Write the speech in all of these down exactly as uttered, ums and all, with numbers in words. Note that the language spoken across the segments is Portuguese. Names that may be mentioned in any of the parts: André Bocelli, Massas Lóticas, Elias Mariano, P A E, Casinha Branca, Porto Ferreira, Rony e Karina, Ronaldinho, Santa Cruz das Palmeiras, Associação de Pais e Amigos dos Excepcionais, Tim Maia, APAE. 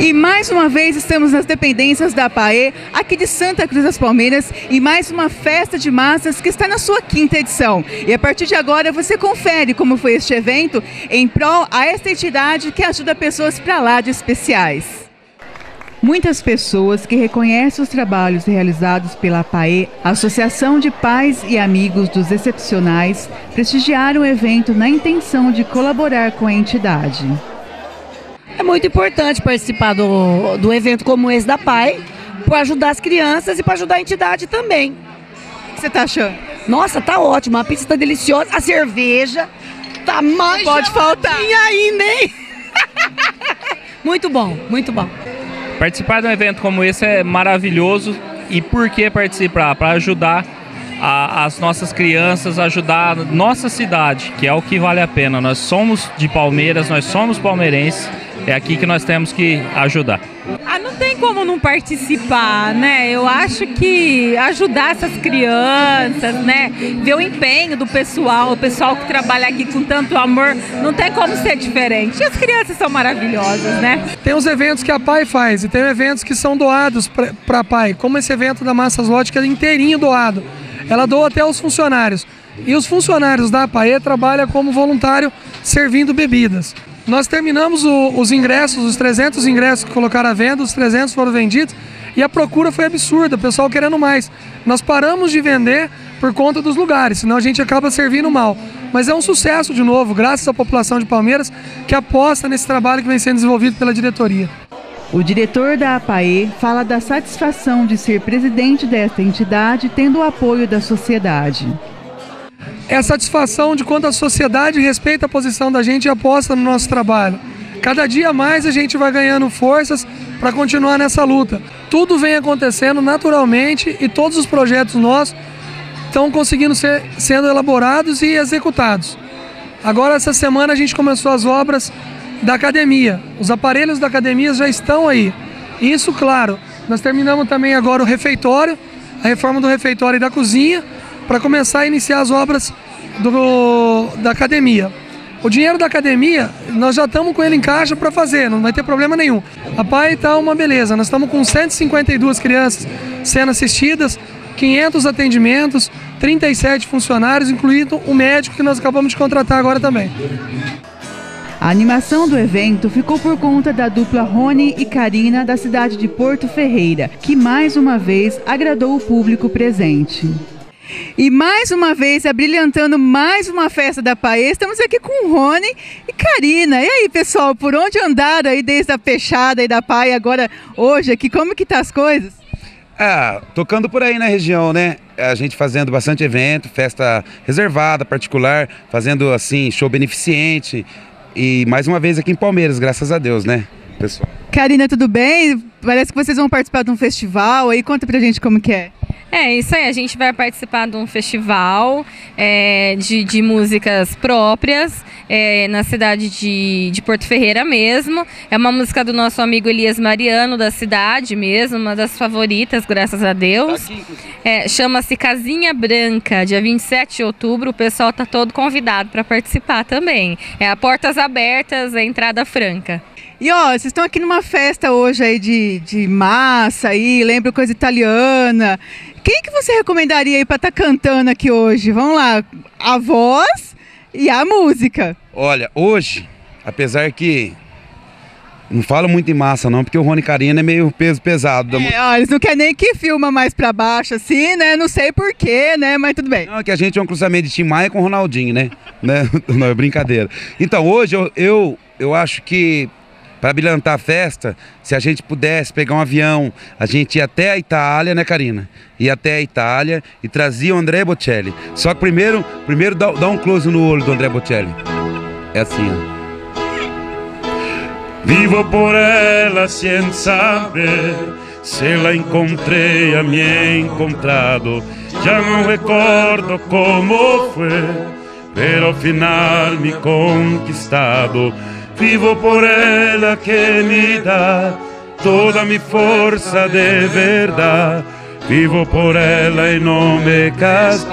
E mais uma vez estamos nas dependências da P A E, aqui de Santa Cruz das Palmeiras, e mais uma festa de massas que está na sua quinta edição. E a partir de agora você confere como foi este evento em prol a esta entidade que ajuda pessoas para lá de especiais. Muitas pessoas que reconhecem os trabalhos realizados pela P A E, Associação de Pais e Amigos dos Excepcionais, prestigiaram o evento na intenção de colaborar com a entidade. É muito importante participar do, do evento como esse da P A E, para ajudar as crianças e para ajudar a entidade também. O que você está achando? Nossa, tá ótimo, a pizza está deliciosa, a cerveja tá mais não pode faltar. E ainda, hein? Muito bom, muito bom. Participar de um evento como esse é maravilhoso. E por que participar? Para ajudar a, as nossas crianças, ajudar a nossa cidade, que é o que vale a pena. Nós somos de Palmeiras, nós somos palmeirenses, é aqui que nós temos que ajudar. Ah, não tem como não participar, né? Eu acho que ajudar essas crianças, né? Ver o empenho do pessoal, o pessoal que trabalha aqui com tanto amor, não tem como ser diferente. E as crianças são maravilhosas, né? Tem os eventos que a P A E faz e tem eventos que são doados para a P A E, como esse evento da Massas Lóticas inteirinho doado. Ela doa até os funcionários. E os funcionários da P A E trabalham como voluntário servindo bebidas. Nós terminamos o, os ingressos, os trezentos ingressos que colocaram à venda, os trezentos foram vendidos e a procura foi absurda, o pessoal querendo mais. Nós paramos de vender por conta dos lugares, senão a gente acaba servindo mal. Mas é um sucesso de novo, graças à população de Palmeiras, que aposta nesse trabalho que vem sendo desenvolvido pela diretoria. O diretor da A P A E fala da satisfação de ser presidente desta entidade, tendo o apoio da sociedade. É a satisfação de quando a sociedade respeita a posição da gente e aposta no nosso trabalho. Cada dia mais a gente vai ganhando forças para continuar nessa luta. Tudo vem acontecendo naturalmente e todos os projetos nossos estão conseguindo ser sendo elaborados e executados. Agora, essa semana a gente começou as obras da academia. Os aparelhos da academia já estão aí. Isso, claro, nós terminamos também agora o refeitório, a reforma do refeitório e da cozinha, para começar a iniciar as obras do, da academia. O dinheiro da academia, nós já estamos com ele em caixa para fazer, não vai ter problema nenhum. A P A E está uma beleza, nós estamos com cento e cinquenta e duas crianças sendo assistidas, quinhentos atendimentos, trinta e sete funcionários, incluindo o médico que nós acabamos de contratar agora também. A animação do evento ficou por conta da dupla Rony e Karina, da cidade de Porto Ferreira, que mais uma vez agradou o público presente. E mais uma vez, abrilhantando mais uma festa da P A E, estamos aqui com o Rony e Karina. E aí, pessoal, por onde andaram aí desde a fechada aí da P A E agora, hoje aqui? Como que tá as coisas? Ah, tocando por aí na região, né? A gente fazendo bastante evento, festa reservada, particular, fazendo assim, show beneficente. E mais uma vez aqui em Palmeiras, graças a Deus, né, pessoal? Karina, tudo bem? Parece que vocês vão participar de um festival aí, conta pra gente como que é. É, isso aí, a gente vai participar de um festival é, de, de músicas próprias é, na cidade de, de Porto Ferreira mesmo. É uma música do nosso amigo Elias Mariano, da cidade mesmo, uma das favoritas, graças a Deus. É, chama-se Casinha Branca, dia vinte e sete de outubro, o pessoal tá todo convidado para participar também. É a portas abertas, a entrada franca. E ó, vocês estão aqui numa festa hoje aí de, de massa, aí, lembra coisa italiana. Quem que você recomendaria aí para estar tá cantando aqui hoje? Vamos lá, a voz e a música. Olha, hoje, apesar que não falo muito em massa não, porque o Rony e Karina é meio peso pesado. Da é, ó, eles não querem nem que filma mais para baixo assim, né? Não sei porquê, né? Mas tudo bem. Não, é que a gente é um cruzamento de Tim Maia com o Ronaldinho, né? né? Não, é brincadeira. Então, hoje eu, eu, eu acho que... Para abrilhantar a festa, se a gente pudesse pegar um avião, a gente ia até a Itália, né, Karina? Ia até a Itália e trazia o André Bocelli. Só que primeiro, primeiro dá, dá um close no olho do André Bocelli. É assim, ó. Vivo por ela sem saber se la encontrei a me encontrado. Já não recordo como foi, pero final me conquistado. Vivo por ela que me dá toda minha força de verdade. Vivo por ela e não me caso.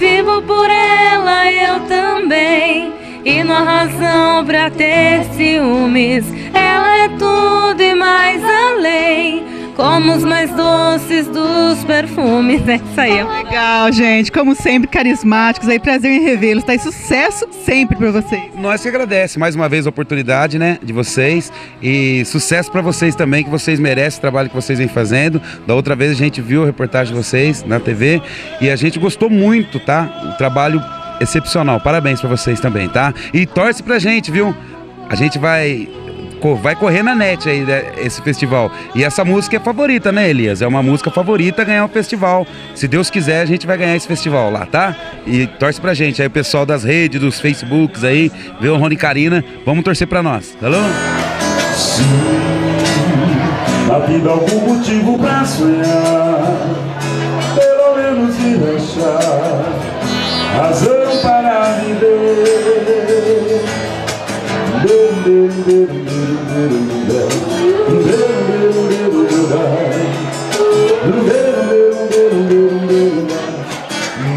Vivo por ela eu também, e não há razão pra ter ciúmes. Ela é tudo e e mais além, como os mais doces dos perfumes. É isso aí. Legal, gente. Como sempre, carismáticos. Aí, prazer em revê-los. Tá? E sucesso sempre pra vocês. Nós que agradecemos mais uma vez a oportunidade, né, de vocês. E sucesso pra vocês também, que vocês merecem o trabalho que vocês vêm fazendo. Da outra vez a gente viu a reportagem de vocês na T V e a gente gostou muito, tá? O trabalho excepcional. Parabéns pra vocês também, tá? E torce pra gente, viu? A gente vai... vai correr na net aí, né, esse festival. E essa música é favorita, né, Elias? É uma música favorita ganhar o festival. Se Deus quiser, a gente vai ganhar esse festival lá, tá? E torce pra gente. Aí o pessoal das redes, dos Facebooks aí, vê o Rony e Karina. Vamos torcer pra nós, tá bom? Se na vida algum motivo pra sonhar, pelo menos me deixar razão para viver.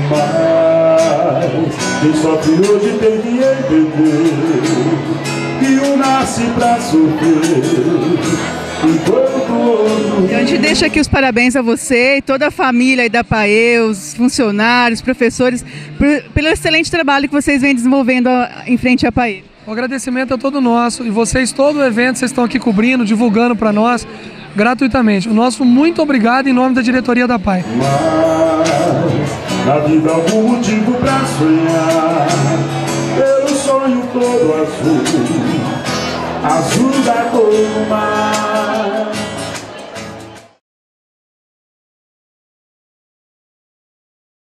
Mas quem sofre hoje tem que entender que um nasce pra sofrer. Então a gente deixa aqui os parabéns a você e toda a família aí da P A E, os funcionários, professores, por, pelo excelente trabalho que vocês vêm desenvolvendo em frente à P A E. O agradecimento é todo nosso e vocês, todo o evento, vocês estão aqui cobrindo, divulgando para nós gratuitamente. O nosso muito obrigado em nome da diretoria da P A E. Mas, na vida algum motivo pra sonhar, pelo sonho todo azul, azul da cor do mar.